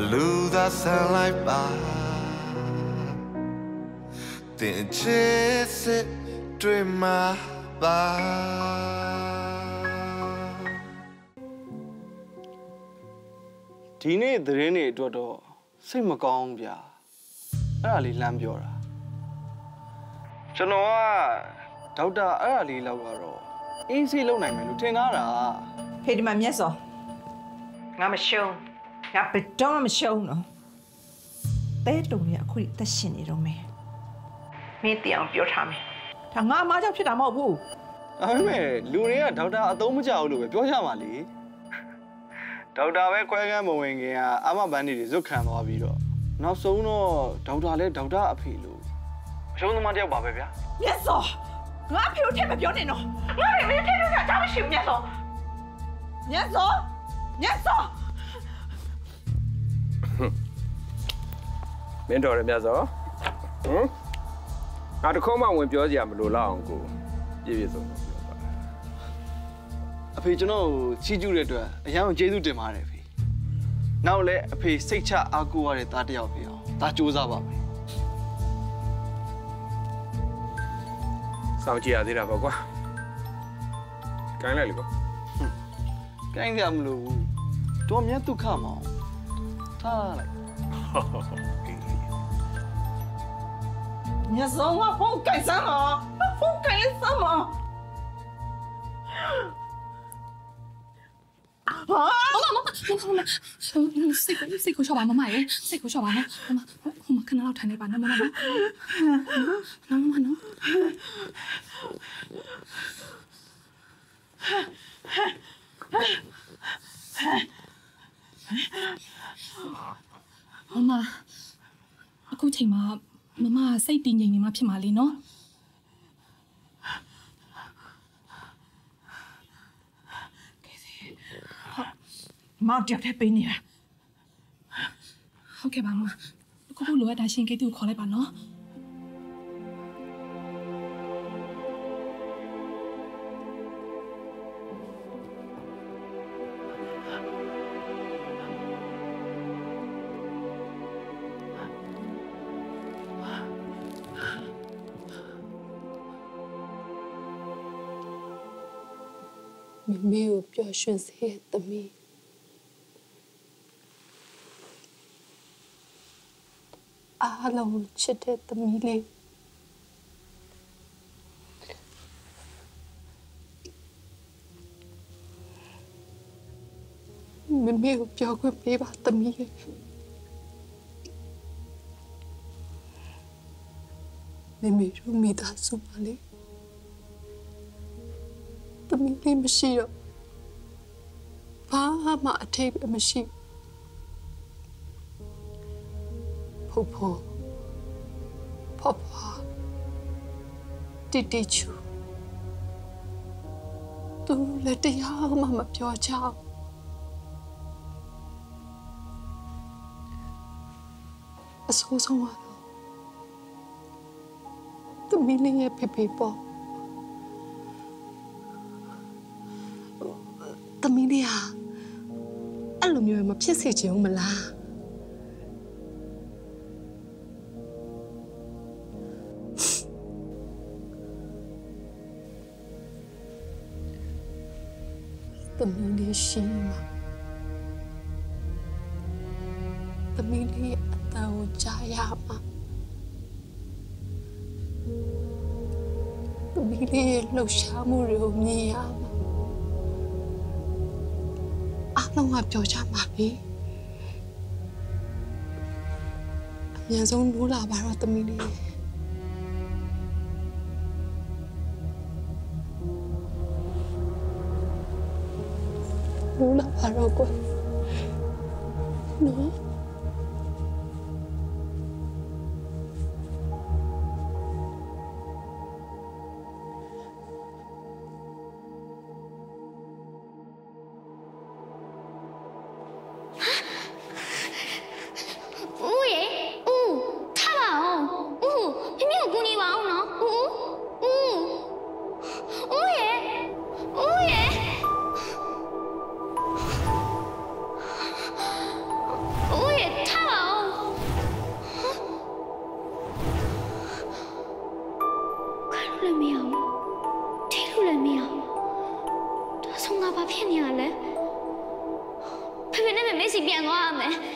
Luda sang lai ba Tiện chế sẽ trôi mà ba Tí này đế này đua đô Sẽ mà con bia Ở lì làm bia ra Cho nó à Đau đá ở lì lâu gà rô Ý xí lâu này mày lúc thế ngá ra Thế đi mà miết rồi Ngá mà xông 我不懂么笑呢，带动也可以在心里头没。没这样表现没？他俺妈叫皮大毛布。哎妹，路人啊，头大都没叫路呗，表现嘛哩。头大喂，快点莫问个呀，俺妈班里就看毛皮了。那时候呢，头大嘞，头大皮了。什么他妈叫宝贝呀？你说，俺皮有天没表现呢，俺皮没有天表现，咱们谁不念说？念说，念说。 明朝人别走，嗯，俺这恐怕我表姐没路拉过，也别走。啊，譬如这种吃酒的多，像我这种这嘛的，那我嘞，譬如吃茶阿姑啊的，打的要不要，打酒啥吧？烧鸡啊，这俩包括，干了哩不？嗯，干了没路，多面都看嘛，他嘞。 你说我不干什么？我不干什么？啊！妈妈，谁给小娃妈妈耶？谁给小娃妈？妈妈，看那老太太吧，那妈妈，妈妈，姑且嘛，妈妈西边认认嘛，偏嘛哩喏。妈掉太边了。好嘅，妈妈，姑姑老一大先几条考来办喏。没有表现谁的美。阿拉乌吃的的米粒，没有表过美吧的米粒。没有米达苏玛丽。 你没事哟，爸妈这边没事。婆婆，弟弟，都来这样妈妈表彰。阿叔送我了，都没人要陪陪我。 သမီးလေးဟာအဲ့လိုမျိုးမဖြစ်စေချင်ဘူးမလားသမီးလေးရှိမှာသမီးလေးအသာကိုကြားရမှာသမီးလေးလှုပ်ရှားမှုတွေကိုမြင်ရမှာ 弄个表家麻痹，面上露喇叭了都没理。露喇叭了过，喏， ရဲ့သွားရမယ်။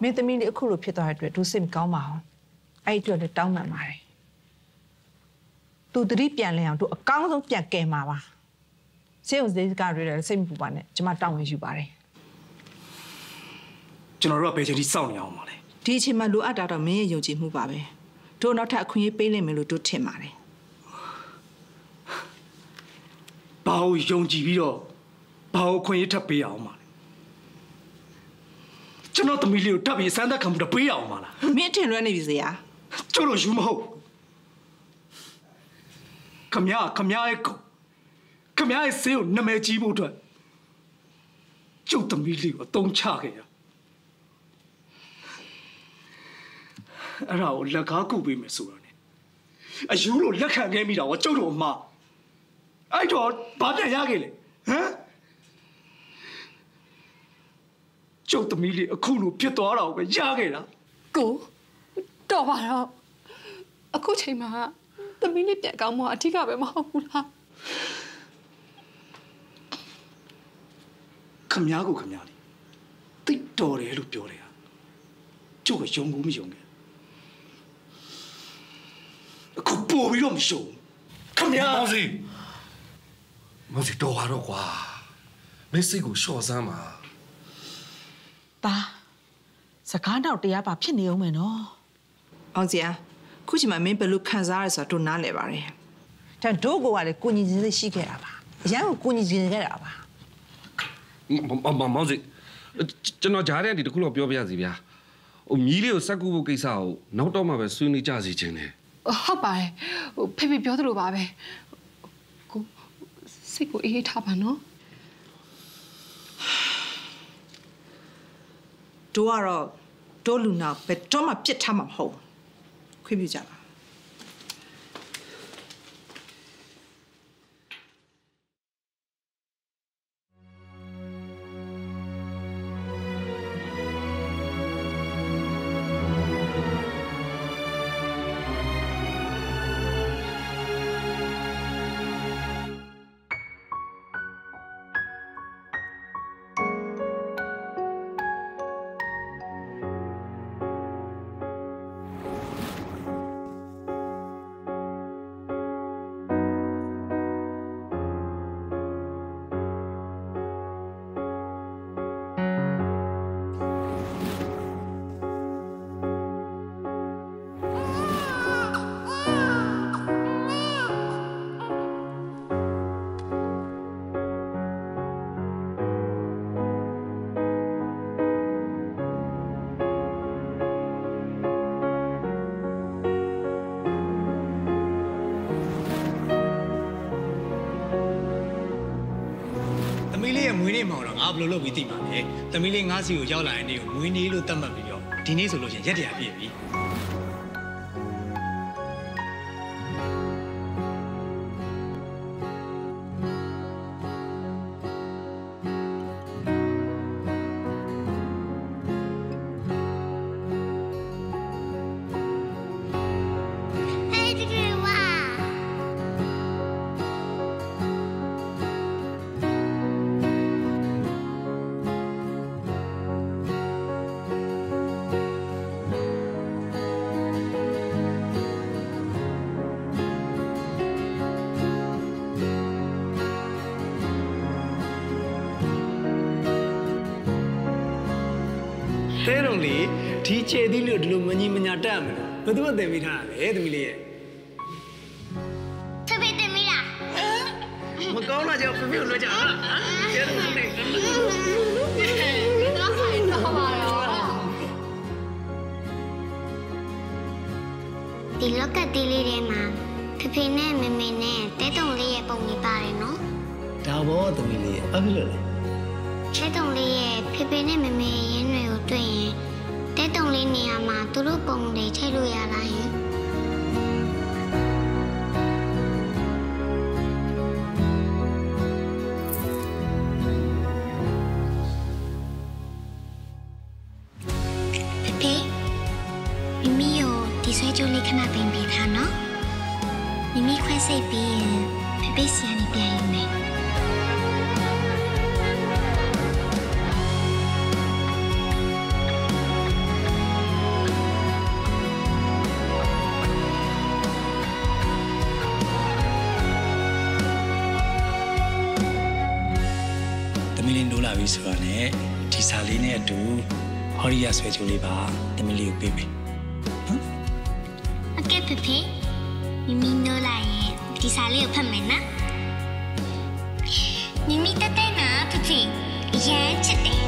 မင်းသမီးလေးအခုလိုဖြစ်သွားတဲ့အတွက်သူစိတ်မကောင်းပါဘူး။အဲ့အတွက်လည်းတောင်းပန်ပါတယ်။သူတတိပြန်လဲအောင်သူအကောင်းဆုံးပြန်ကယ်မှာပါ။စေုံစေကတွေလည်းစိတ်မပူပါနဲ့ကျွန်မတောင်းဝင်ယူပါတယ်။ကျွန်တော်တို့ကဘယ်ချိန်ထိစောင့်နေအောင်ပါလဲ။ဒီအချိန်မှာလိုအပ်တာတော့မင်းရဲ့ယုံကြည်မှုပါပဲ။တို့နောက်ထပ်အခွင့်အရေးပေးလိမ့်မယ်လို့တို့ထင်ပါတယ်။ဘာကိုယုံကြည်ပြီးတော့ဘာကိုခွင့်ရထပ်ပေးအောင်မလဲကျွန်တော်သမီးလေးကိုတပ်ပြီးစမ်းသပ်ခံမှုတော့ပေးအောင်မလားမင်းအထင်လွဲနေပြီဇေယျကျို့လို့ယူမဟုတ်ခမရရဲ့ကိုခမရရဲ့ဆေးကိုနမဲကြီးဖို့အတွက်ကျုပ်သမီးလေးကိုအသုံးချခဲ့ရအဲ့ဒါကိုလက်ကားကုပေးမယ်ဆိုတာ ਨੇ အယူလို့လက်ခံခဲ့မိတာကိုကျုပ်တို့အမှားအဲ့တော့ဘာပြန်ရခဲ့လဲဟမ်ကျုပ်သမီးလေးအခုလိုဖြစ်သွားတာကိုပဲရခဲ့တာကိုတော့ပါတော့အခုချိန်မှာသမီးလေးပြန်ကောင်းမှအထီးကပဲမဟုတ်ဘူးလားခမရလေးတိတ်တော်တယ်လို့ပြောတယ်ဟာကျုပ်ကယုံဘူးမယုံဘူးအခုပို့ပြီးတော့မယုံခမရမစီတော့ဟာတော့ကွာမင်းစိတ်ကိုရှော့စမ်းပါပါစကားတော့တရားပါဖြစ်နေအောင်မယ်နော်အောင်စရာခုချိန်မှာမင်းဘယ်လိုခံစားရလဲဆိုတော့နားလဲပါတယ်ဒါတို့ကိုကလည်းကိုကြီးကြီးလေးရှိခဲ့တာပါအရန်ကိုကြီးကြီးခဲ့တာပါမောင်စီကျွန်တော်ကြားတဲ့ဒီတစ်ခုတော့ပြောပြရစီဗျာဟိုမြီးလေးကိုစက်ကူဖို့ကိစ္စကိုနောက်တော့မှပဲဆွေးနွေးကြစီခြင်းတယ်ဟုတ်ပါတယ်ဟိုဖေဖေပြောသလိုပါပဲစိတ်ကိုအေးထားပါနော်တို့ကတော့တို့လူနာဘယ်တော့မှပြစ်ထားမှာမဟုတ်ခွင့်ပြုကြပါဘလို့လို့ပြီးသိပါလေသမီးလေးငါးစီကိုရောက်လာတဲ့နေ့ကိုငွေနေလို့သတ်မှတ်ပြီးတော့ဒီနေ့ဆိုလို့ချင်းရက်တရားပြည့်ပြီဒီကျေသီးလို့ဒီလိုမညီမညာတတ်မလားဘယ်သူမှတင်မိထားတာလဲသမီးလေးရဲ့ဖေဖေတင်မိလားမကောင်းလားကြောက်ဖေဖေကိုလွှဲကြလားကျေသီးလို့တင်မိတာဆိုင်တော့ပါတော့ဒီလောက်ကတီးလေးတွေမှာဖေဖေနဲ့မေမေနဲ့တဲတုံလေးရဲ့ပုံတွေပါတယ်နော်ဒါဘောသမီးလေးရဲ့အဖေလို့လားတဲတုံလေးရဲ့ဖေဖေနဲ့မေမေရင်းတွေကိုတွေ့ရင်တဲတုံလေးနေရာမှာသူတို့ပုံတွေချိန်လို့ရလားယင်ဖေဖေမိမိကိုဒီဆွဲကြိုးလေးခဏပင်ပေးထားနော်မိမိခွဲစိတ်ပြီးရင်ဖေဖေဆီကနေပြန်ယူမယ် ပြီဆိုတော့ ਨੇ ဒီစာလေးနဲ့အတူဟောရီယာဆွဲကြိုးလေးပါတမီလေးကိုပေးမယ်နော်အကဲဖေဖေမိမိနိုလာရဲ့ဒီစာလေးကိုဖတ်မယ်နော်မိမိတက်တဲ့နာဖေဖေအရင်ချစ်တယ်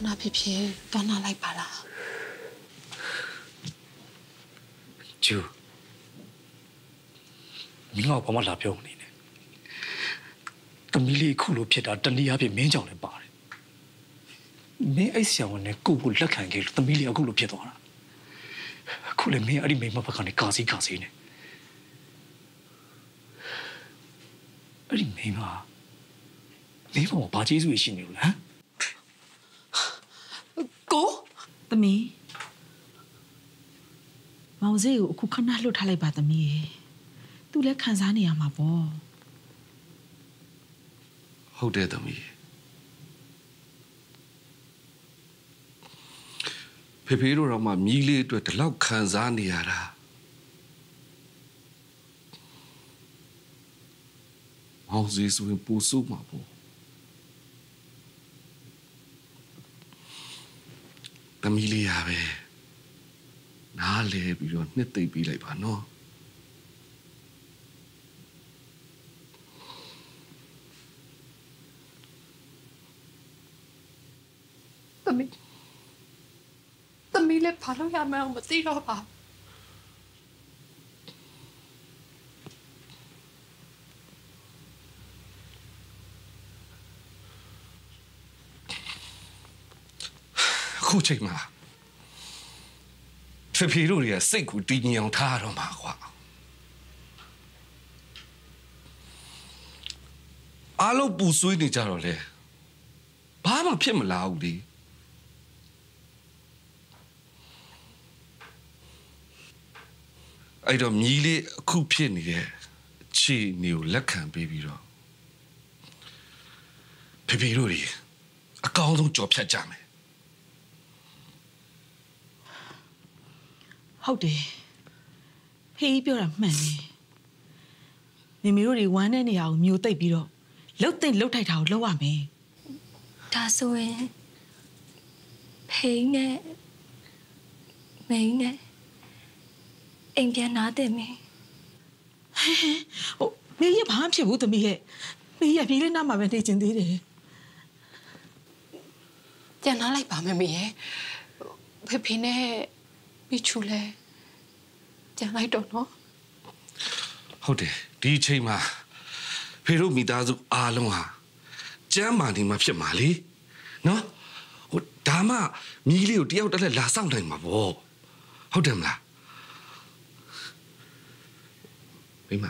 ခဏဖြစ်ဖြစ်တောင်းလာလိုက်ပါလားကျူမင်းကဘာမှလာပြောနေနဲ့သမီးလေးခုလိုဖြစ်တာတနည်းအားဖြင့်မင်းကြောင့်လည်းပါတယ်မင်းအဲ့ဆရာဝန်နဲ့ကိုကိုလက်ခံခဲ့လို့သမီးလေးအခုလိုဖြစ်သွားတာအခုလည်းမင်းအဲ့ဒီမိမဘက်ကနေကာစီနဲ့အဲ့ဒီမိမဘာကျေးဇူးရှိနေလို့လဲကိုသမီးမောင်စေကိုအခုခဏလှုပ်ထားလိုက်ပါသမီးရေသူလည်းခံစားနေရမှာပေါ့ဟုတ်တယ်သမီးဖေဖေတို့တော့မှမြည်လေးအတွက်ဒီလောက်ခံစားနေရတာမောင်စေဆိုရင်ပူဆုမှာပေါ့သမီးလေးရပဲနားလဲပြီးတော့နှစ်သိပ်ပြီးလိုက်ပါနော်သမီးလေးဘာလို့ရမလဲမသိတော့ပါခုချိန်မှာဖေဖေတို့တွေကစိတ်ကိုတည်ငြိမ်အောင်ထားရတော့မှာကွာအားလုံးပူဆွေးနေကြတော့လေဘာမှဖြစ်မလာဘူးလေအဲ့တော့မြည်လေးအခုဖြစ်နေတဲ့အခြေအနေကိုလက်ခံပေးပြီးတော့ဖေဖေတို့တွေအကောင်းဆုံးကြော်ဖြတ်ကြမယ်ဟုတ်တယ်ဖေးပြောတာမှန်တယ်မိမိတို့တွေဝမ်းတဲ့နေရာကိုမျိုးသိပ်ပြီးတော့လှုပ်သိမ့်လှုပ်ထိုက်တာကိုလှုပ်ရမယ်ဒါဆိုရင်ဖေးနဲ့မင်းနဲ့အိမ်ပြန်လာတယ်မင်းဟိုမင်းရဘာဖြစ်ဘူးသမီးရဲ့မင်းရပြေးလေးနားမှာပဲနေကျင်သေးတယ်ပြန်လာလိုက်ပါမမေရဲ့ဖေးနဲ့ပြီးချူလဲကြံလိုက်တော့နော်ဟုတ်တယ်ဒီအချိန်မှာဖေတို့မိသားစုအားလုံးဟာကျမ်းမာနေမှာဖြစ်မှာလေနော်ဟိုဒါမှမြီးလေးကိုတယောက်တက်လက်လာဆောင်နိုင်မှာပေါ့ဟုတ်တယ်မလားမိမ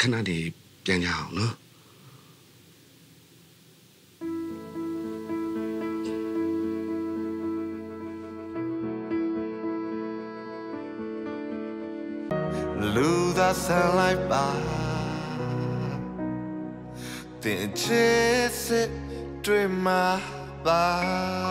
ခဏနေပြန်ကြအောင်နော်လူသာဆန်လိုက်ပါတင်ချစ်စစ်တွေ့မှာပါ